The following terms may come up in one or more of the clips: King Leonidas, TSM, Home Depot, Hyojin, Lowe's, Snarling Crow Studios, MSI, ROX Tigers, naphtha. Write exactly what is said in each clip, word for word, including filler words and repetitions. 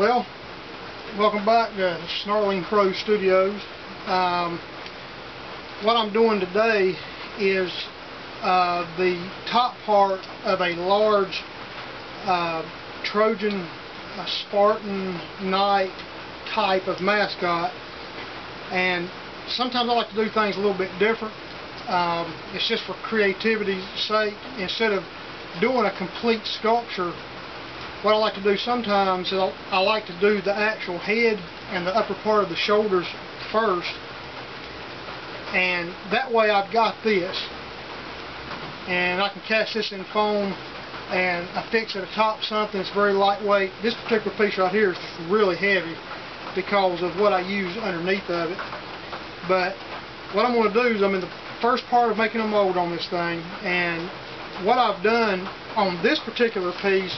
Well, welcome back to Snarling Crow Studios. Um, what I'm doing today is uh, the top part of a large uh, Trojan uh, Spartan Knight type of mascot, and sometimes I like to do things a little bit different. Um, it's just for creativity's sake. Instead of doing a complete sculpture, what I like to do sometimes is I'll, I like to do the actual head and the upper part of the shoulders first, and that way I've got this, and I can cast this in foam and affix it atop something that's very lightweight. This particular piece right here is just really heavy because of what I use underneath of it. But what I'm going to do is I'm in the first part of making a mold on this thing, and what I've done on this particular piece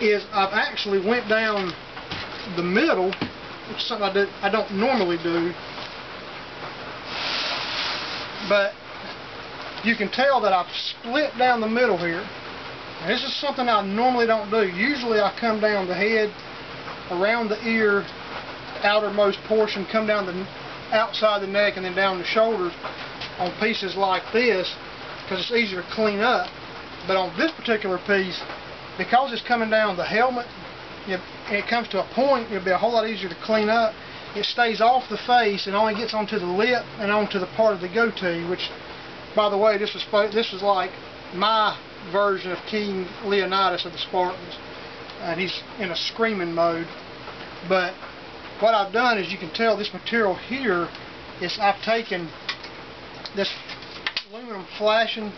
is I've actually went down the middle, which is something I, do, I don't normally do, but you can tell that I've split down the middle here. Now, this is something I normally don't do. Usually I come down the head, around the ear, outermost portion, come down the outside the neck, and then down the shoulders on pieces like this because it's easier to clean up. But on this particular piece, because it's coming down the helmet, you know, and it comes to a point, it'll be a whole lot easier to clean up. It stays off the face and only gets onto the lip and onto the part of the goatee, which, by the way, this was this was like my version of King Leonidas of the Spartans, and he's in a screaming mode. But what I've done is, you can tell this material here is I've taken this aluminum flashing,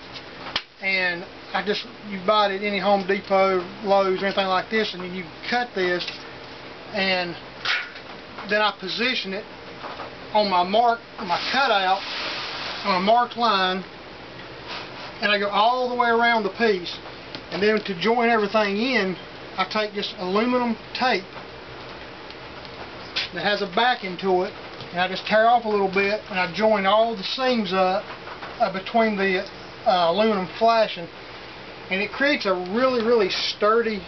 and I just, you buy it at any Home Depot, Lowe's, or anything like this, and you cut this, and then I position it on my mark, my cutout, on a marked line, and I go all the way around the piece. And then to join everything in, I take this aluminum tape that has a backing to it, and I just tear off a little bit, and I join all the seams up uh, between the uh, aluminum flashing, and it creates a really, really sturdy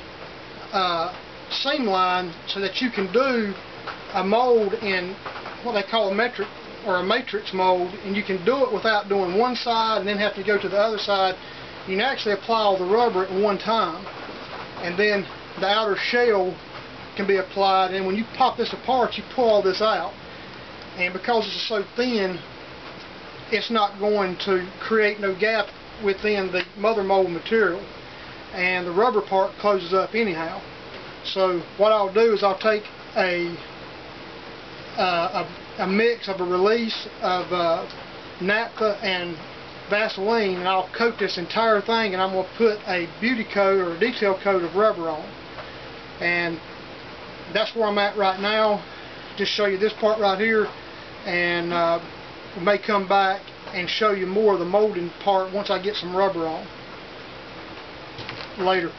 uh, seam line so that you can do a mold in what they call a metric or a matrix mold, and you can do it without doing one side and then have to go to the other side. You can actually apply all the rubber at one time, and then the outer shell can be applied, and when you pop this apart, you pull all this out, and because it's so thin, it's not going to create no gap within the mother mold material, and the rubber part closes up anyhow. So what I'll do is I'll take a uh, a, a mix of a release of uh, naphtha and Vaseline, and I'll coat this entire thing, and I'm going to put a beauty coat or a detail coat of rubber on, and that's where I'm at right now. Just show you this part right here, and uh, we may come back and show you more of the molding part once I get some rubber on. Later.